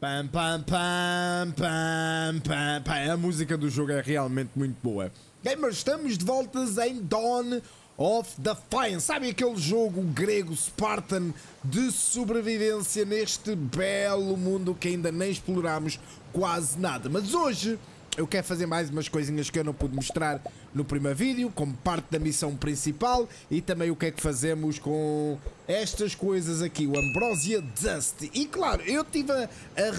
Pam, pam, pam, pam, pam, pam. A música do jogo é realmente muito boa. Gamers, estamos de voltas em Dawn of Defiance. Sabem aquele jogo grego Spartan de sobrevivência neste belo mundo que ainda nem explorámos quase nada. Mas hoje eu quero fazer mais umas coisinhas que eu não pude mostrar no primeiro vídeo, como parte da missão principal, e também o que é que fazemos com estas coisas aqui, o Ambrosia Dust. E claro, eu estive a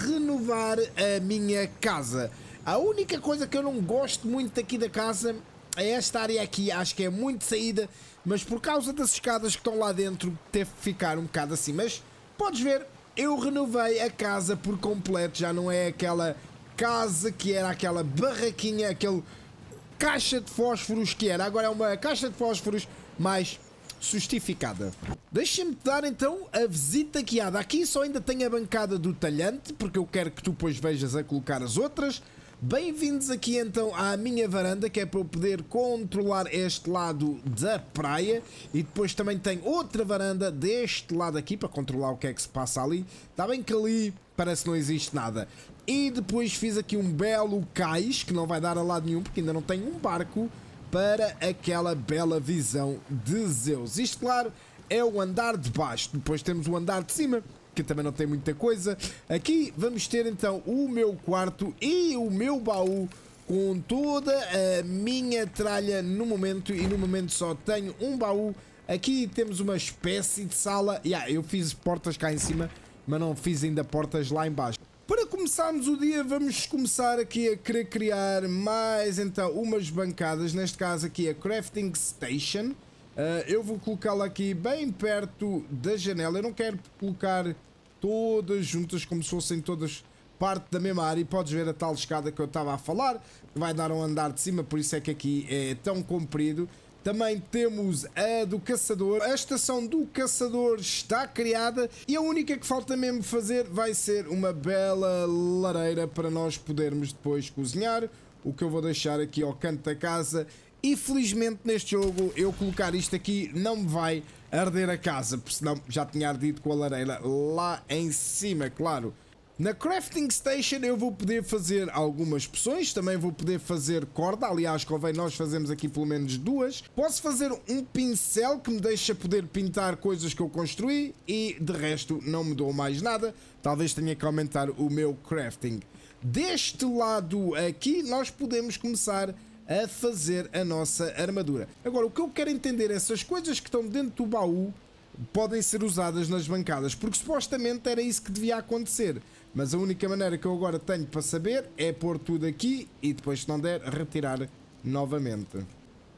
renovar a minha casa. A única coisa que eu não gosto muito aqui da casa é esta área aqui, acho que é muito saída, mas por causa das escadas que estão lá dentro, teve que ficar um bocado assim. Mas podes ver, eu renovei a casa por completo, já não é aquela casa que era aquela barraquinha, aquele caixa de fósforos que era, agora é uma caixa de fósforos mais justificada. Deixa-me dar então a visita guiada. Aqui só ainda tem a bancada do talhante, porque eu quero que tu depois vejas a colocar as outras. Bem-vindos aqui então à minha varanda, que é para eu poder controlar este lado da praia, e depois também tem outra varanda deste lado aqui para controlar o que é que se passa ali. Está bem que ali parece que não existe nada. E depois fiz aqui um belo cais que não vai dar a lado nenhum porque ainda não tenho um barco para aquela bela visão de Zeus. Isto claro é o andar de baixo, depois temos o andar de cima, que também não tem muita coisa. Aqui vamos ter então o meu quarto e o meu baú com toda a minha tralha no momento, e no momento só tenho um baú. Aqui temos uma espécie de sala. Eu fiz portas cá em cima, mas não fiz ainda portas lá em baixo. Para começarmos o dia, vamos começar aqui a querer criar mais então umas bancadas, neste caso aqui a Crafting Station. Eu vou colocá-la aqui bem perto da janela. Eu não quero colocar todas juntas como se fossem todas parte da mesma área, e podes ver a tal escada que eu estava a falar, vai dar um andar de cima, por isso é que aqui é tão comprido. Também temos a do caçador, a estação do caçador está criada, e a única que falta mesmo fazer vai ser uma bela lareira para nós podermos depois cozinhar, o que eu vou deixar aqui ao canto da casa. E felizmente neste jogo eu colocar isto aqui não me vai arder a casa, porque senão já tinha ardido com a lareira lá em cima, claro. Na Crafting Station eu vou poder fazer algumas poções, também vou poder fazer corda, aliás convém nós fazemos aqui pelo menos duas. Posso fazer um pincel que me deixa poder pintar coisas que eu construí, e de resto não me dou mais nada, talvez tenha que aumentar o meu crafting. Deste lado aqui nós podemos começar a fazer a nossa armadura. Agora o que eu quero entender é se as coisas que estão dentro do baú podem ser usadas nas bancadas, porque supostamente era isso que devia acontecer, mas a única maneira que eu agora tenho para saber é pôr tudo aqui e depois, se não der, retirar novamente.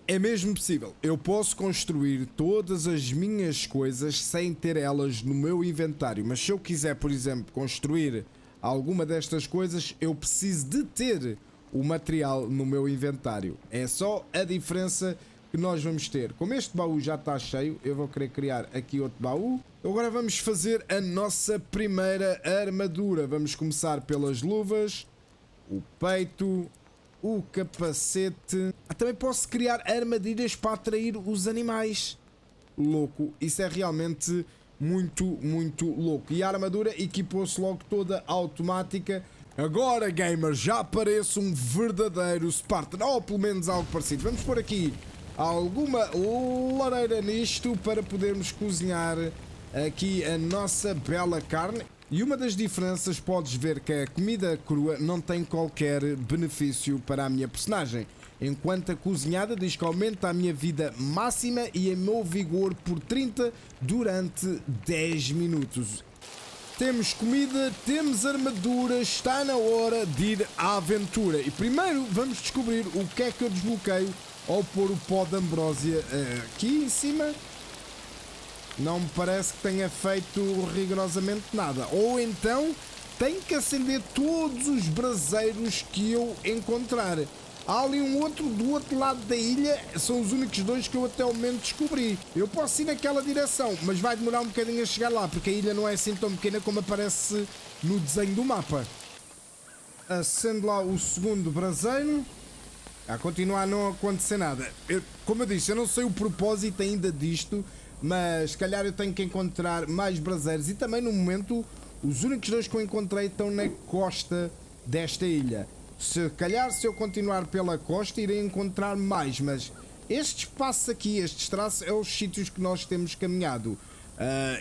É mesmo possível, eu posso construir todas as minhas coisas sem ter elas no meu inventário, mas se eu quiser, por exemplo, construir alguma destas coisas, eu preciso de ter o material no meu inventário. É só a diferença que nós vamos ter. Como este baú já está cheio, eu vou querer criar aqui outro baú. Agora vamos fazer a nossa primeira armadura. Vamos começar pelas luvas, o peito, o capacete. Também posso criar armadilhas para atrair os animais. Louco, isso é realmente muito, muito louco. E a armadura equipou-se logo toda automática. Agora, gamers, já parece um verdadeiro Spartan, ou pelo menos algo parecido. Vamos pôr aqui alguma lareira nisto para podermos cozinhar aqui a nossa bela carne. E uma das diferenças, podes ver que a comida crua não tem qualquer benefício para a minha personagem, enquanto a cozinhada diz que aumenta a minha vida máxima e o meu vigor por 30 durante 10 minutos. Temos comida, temos armadura, está na hora de ir à aventura. E primeiro vamos descobrir o que é que eu desbloqueio ao pôr o pó de ambrósia aqui em cima. Não me parece que tenha feito rigorosamente nada. Ou então tenho que acender todos os braseiros que eu encontrar. Há ali um outro do outro lado da ilha, são os únicos dois que eu até o momento descobri. Eu posso ir naquela direção, mas vai demorar um bocadinho a chegar lá, porque a ilha não é assim tão pequena como aparece no desenho do mapa. Acendo lá o segundo braseiro. Continua a não acontecer nada. Como eu disse, eu não sei o propósito ainda disto, mas se calhar eu tenho que encontrar mais braseiros, e também no momento Os únicos dois que eu encontrei estão na costa desta ilha. Se calhar, se eu continuar pela costa, irei encontrar mais, mas estes passos aqui, estes traços, é os sítios que nós temos caminhado.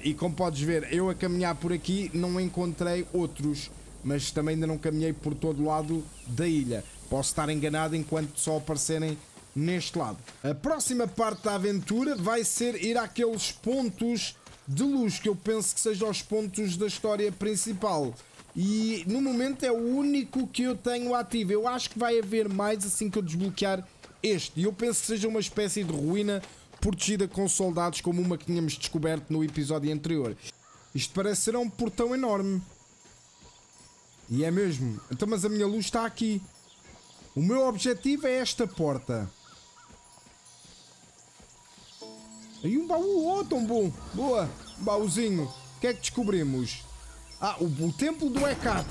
E como podes ver, eu a caminhar por aqui não encontrei outros, mas também ainda não caminhei por todo o lado da ilha. Posso estar enganado enquanto só aparecerem neste lado. A próxima parte da aventura vai ser ir àqueles pontos de luz, que eu penso que sejam os pontos da história principal. E no momento é o único que eu tenho ativo. Eu acho que vai haver mais assim que eu desbloquear este. E eu penso que seja uma espécie de ruína protegida com soldados, como uma que tínhamos descoberto no episódio anterior. Isto parece ser um portão enorme. E é mesmo. Então, mas a minha luz está aqui. O meu objetivo é esta porta. E um baú, oh, tão bom. Boa, baúzinho. O que é que descobrimos? Ah, o templo do Hecat.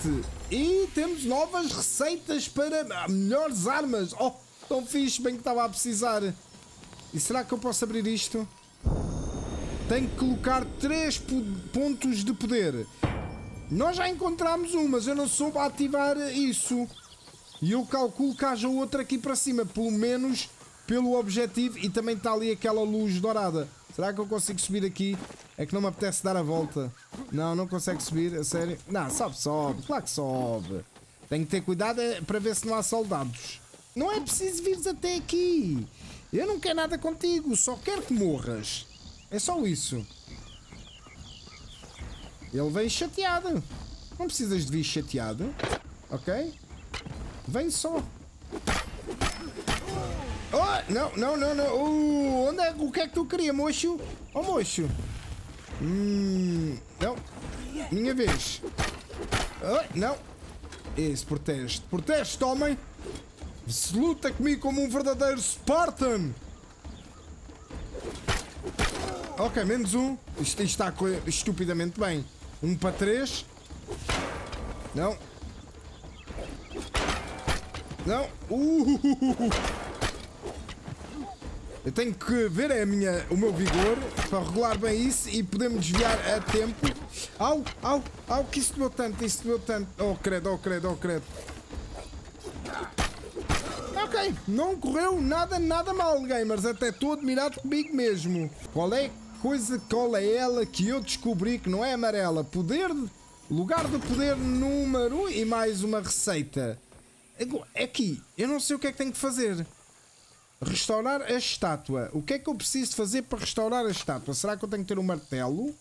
E temos novas receitas para melhores armas. Oh, tão fixe, bem que estava a precisar. E será que eu posso abrir isto? Tenho que colocar 3 pontos de poder. Nós já encontramos um, mas eu não soube ativar isso. E eu calculo que haja outra aqui para cima, pelo menos pelo objetivo. E também está ali aquela luz dourada. Será que eu consigo subir aqui? É que não me apetece dar a volta. Não, não consegue subir, a sério. Não, sobe, sobe, claro que sobe. Tenho que ter cuidado para ver se não há soldados. Não é preciso vires até aqui. Eu não quero nada contigo, só quero que morras. É só isso. Ele vem chateado. Não precisas de vir chateado. Ok? Vem só. Oh, não, não, não, não. Onde é, o que é que tu queria, mocho? Oh, mocho. Não. Minha vez. Oh, não. Esse, protesto. Protesto, homem. Se luta comigo como um verdadeiro Spartan. Ok, menos um. Isto está estupidamente bem. 1 para 3. Não. Não. Eu tenho que ver o meu vigor para regular bem isso e podemos desviar a tempo. Au, au, au, que isso doeu tanto, isso doeu tanto. Oh, credo, oh, credo, oh, credo. Ok, não correu nada mal, gamers. Até estou admirado comigo mesmo. Qual é ela que eu descobri que não é amarela? Poder, lugar do poder número 1 e mais uma receita. Aqui, eu não sei o que é que tenho que fazer. Restaurar a estátua. O que é que eu preciso fazer para restaurar a estátua? Será que eu tenho que ter um martelo?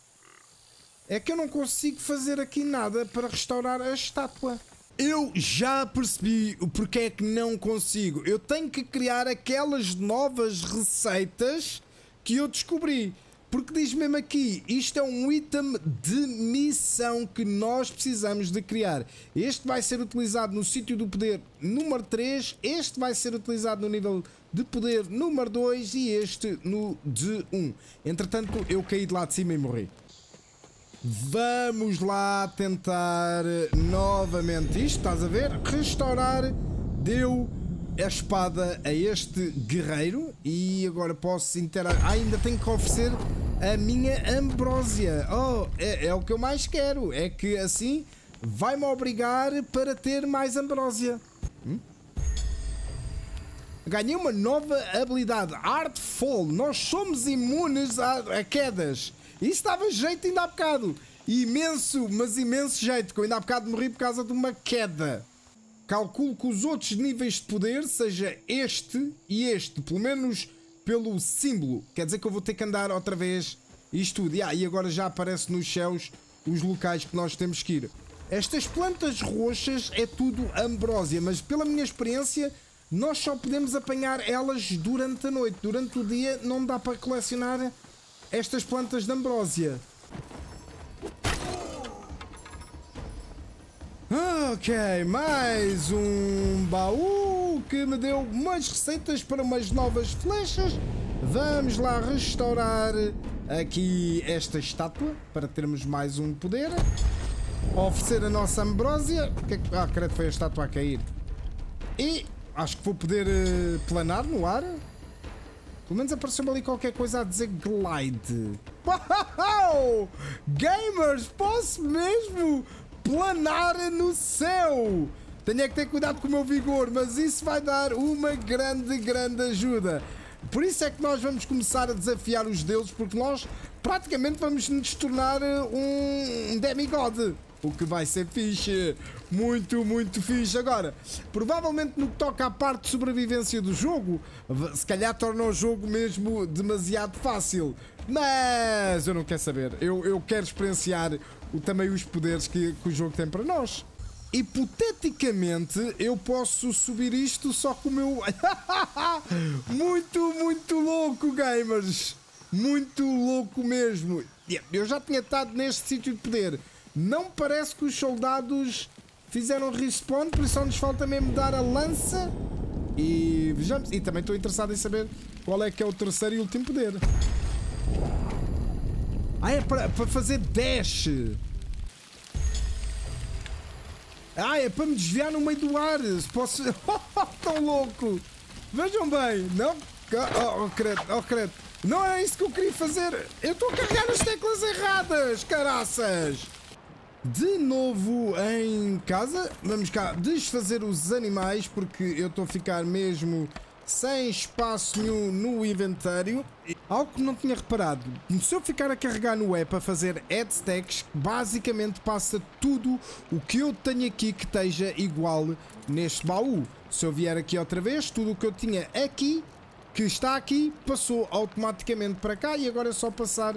É que eu não consigo fazer aqui nada para restaurar a estátua. Eu já percebi o porquê é que não consigo. Eu tenho que criar aquelas novas receitas que eu descobri. Porque diz mesmo aqui, isto é um item de missão que nós precisamos de criar. Este vai ser utilizado no sítio do poder número 3, este vai ser utilizado no nível de poder número 2 e este no de 1. Entretanto, eu caí de lá de cima e morri. Vamos lá tentar novamente isto, estás a ver? Restaurar deu a espada a este guerreiro e agora posso interagir. Ah, ainda tenho que oferecer a minha Ambrosia. Oh, é o que eu mais quero. É que assim vai-me obrigar para ter mais Ambrosia. Ganhei uma nova habilidade, Hardfall. Nós somos imunes a quedas. Isso dava jeito ainda há bocado. Imenso, mas imenso jeito. Que eu ainda há bocado morri por causa de uma queda. Calculo que os outros níveis de poder, seja este e este, pelo menos pelo símbolo. Quer dizer que eu vou ter que andar outra vez isto tudo. E agora já aparece nos céus os locais que nós temos que ir. Estas plantas roxas é tudo Ambrósia, mas pela minha experiência, nós só podemos apanhar elas durante a noite. Durante o dia não dá para colecionar estas plantas de Ambrósia. Ok, mais um baú que me deu umas receitas para umas novas flechas. Vamos lá restaurar aqui esta estátua para termos mais um poder. Oferecer a nossa Ambrósia. Ah, credo, foi a estátua a cair. E acho que vou poder planar no ar. Pelo menos apareceu-me ali qualquer coisa a dizer glide. Uau! Gamers, posso mesmo planar no céu! Tenho é que ter cuidado com o meu vigor, mas isso vai dar uma grande ajuda. Por isso é que nós vamos começar a desafiar os deuses, porque nós praticamente vamos nos tornar um demigod. O que vai ser fixe. Muito fixe. Agora, provavelmente no que toca à parte de sobrevivência do jogo, se calhar torna o jogo mesmo demasiado fácil. Mas eu não quero saber. Eu quero experienciar também os poderes que o jogo tem para nós. Hipoteticamente, eu posso subir isto só com o meu... muito louco, gamers. Muito louco mesmo. Eu já tinha estado neste sítio de poder. Não parece que os soldados fizeram respawn, por isso só nos falta mesmo dar a lança. E vejamos. E também estou interessado em saber qual é que é o terceiro e último poder. Ah, é para fazer dash. Ah, é para me desviar no meio do ar. Se posso... Tão louco. Vejam bem. Não... Oh, credo. Oh, credo. Não era isso que eu queria fazer. Eu estou a carregar as teclas erradas, caraças. De novo em casa. Vamos cá desfazer os animais, porque eu estou a ficar mesmo sem espaço nenhum no inventário. Algo que não tinha reparado. Se eu ficar a carregar no E para fazer head stacks, basicamente passa tudo o que eu tenho aqui que esteja igual neste baú. Se eu vier aqui outra vez, tudo o que eu tinha aqui, que está aqui, passou automaticamente para cá. E agora é só passar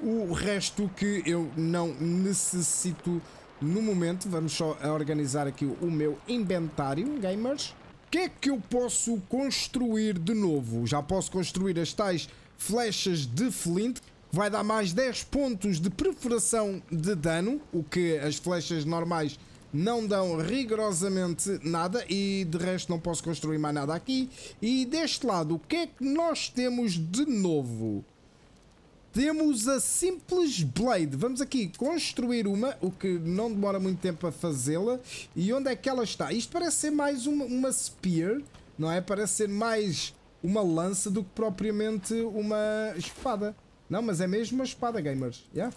o resto que eu não necessito no momento. Vamos só organizar aqui o meu inventário, gamers. O que é que eu posso construir de novo? Já posso construir as tais flechas de flint. Vai dar mais 10 pontos de perfuração de dano, o que as flechas normais não dão rigorosamente nada. E de resto não posso construir mais nada aqui. E deste lado, o que é que nós temos de novo? Temos a simples blade. Vamos aqui construir uma, o que não demora muito tempo a fazê-la. E onde é que ela está? Isto parece ser mais uma spear, não é? Parece ser mais uma lança do que propriamente uma espada. Não, mas é mesmo uma espada, gamers. Yeah?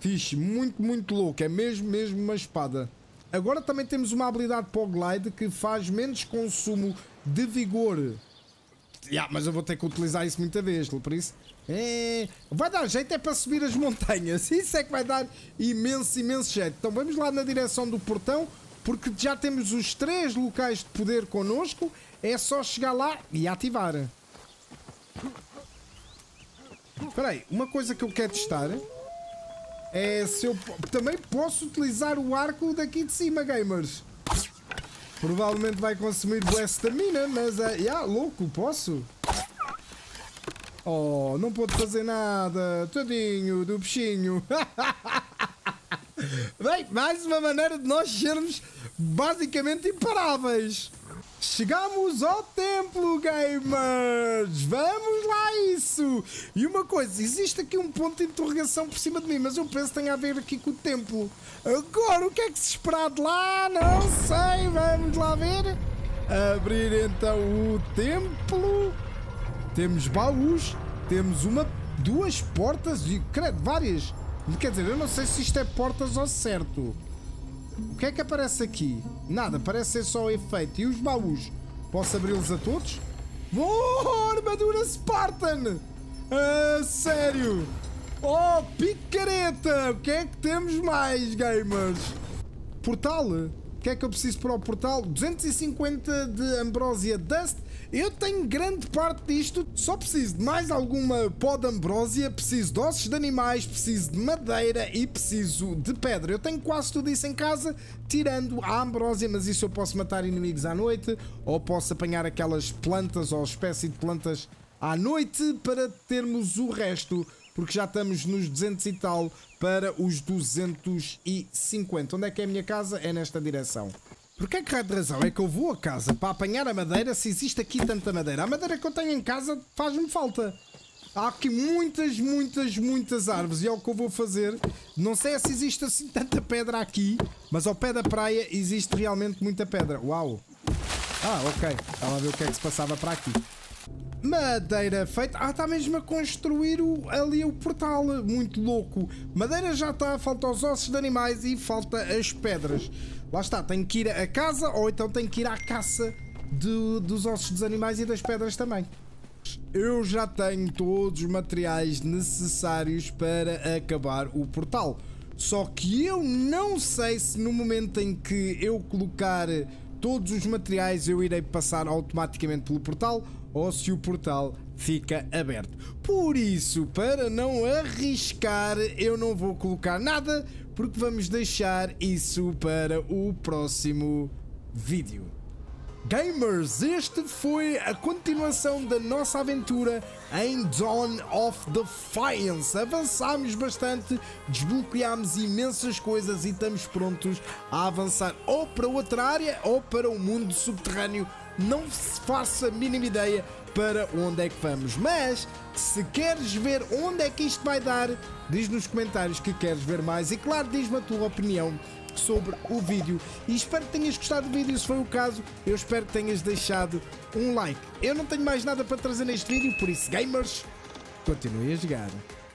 Fixe, muito louco. É mesmo uma espada. Agora também temos uma habilidade Poglide que faz menos consumo de vigor. Yeah, mas eu vou ter que utilizar isso muita vez, por isso... Vai dar jeito é para subir as montanhas. Isso é que vai dar imenso jeito. Então vamos lá na direção do portão, porque já temos os 3 locais de poder connosco. É só chegar lá e ativar. Espera aí, uma coisa que eu quero testar é se eu também posso utilizar o arco daqui de cima, gamers. Provavelmente vai consumir boa estamina, mas é... Yeah, louco, posso? Oh, não pode fazer nada. Tadinho do peixinho. Bem, mais uma maneira de nós sermos basicamente imparáveis. Chegamos ao templo, gamers. Vamos lá a isso. E uma coisa, existe aqui um ponto de interrogação por cima de mim, mas eu penso que tem a ver aqui com o templo. Agora, o que é que se esperar de lá? Não sei, vamos lá ver. Abrir então o templo. Temos baús, temos duas portas e, credo, várias. Quer dizer, eu não sei se isto é portas ou certo. O que é que aparece aqui? Nada, parece ser só efeito. E os baús? Posso abri-los a todos? Oh, armadura Spartan! Ah, sério! Oh, picareta! O que é que temos mais, gamers? Portal? O que é que eu preciso para o portal? 250 de Ambrosia Dust. Eu tenho grande parte disto. Só preciso de mais alguma pó de ambrósia, preciso de ossos de animais, preciso de madeira e preciso de pedra. Eu tenho quase tudo isso em casa, tirando a ambrósia, mas isso eu posso matar inimigos à noite, ou posso apanhar aquelas plantas ou espécie de plantas à noite para termos o resto, porque já estamos nos 200 e tal para os 250. Onde é que é a minha casa? É nesta direção. Porque é que de razão é que eu vou a casa para apanhar a madeira se existe aqui tanta madeira? A madeira que eu tenho em casa faz-me falta. Há aqui muitas árvores e é o que eu vou fazer. Não sei se existe assim tanta pedra aqui, mas ao pé da praia existe realmente muita pedra. Uau! Ah, ok. Estava a ver o que é que se passava para aqui. Madeira feita. Ah, está mesmo a construir ali o portal. Muito louco. Madeira já está, falta os ossos de animais e falta as pedras. Lá está, tenho que ir à casa ou então tenho que ir à caça dos ossos dos animais e das pedras também. Eu já tenho todos os materiais necessários para acabar o portal. Só que eu não sei se no momento em que eu colocar todos os materiais eu irei passar automaticamente pelo portal ou se o portal fica aberto. Por isso, para não arriscar, eu não vou colocar nada, porque vamos deixar isso para o próximo vídeo. Gamers, este foi a continuação da nossa aventura em Dawn of Defiance. Avançámos bastante, desbloqueámos imensas coisas e estamos prontos a avançar ou para outra área ou para o mundo subterrâneo. Não se faça a mínima ideia para onde é que vamos, mas se queres ver onde é que isto vai dar, diz nos comentários que queres ver mais e claro, diz-me a tua opinião sobre o vídeo e espero que tenhas gostado do vídeo. Se foi o caso, eu espero que tenhas deixado um like. Eu não tenho mais nada para trazer neste vídeo, por isso gamers, continuem a jogar.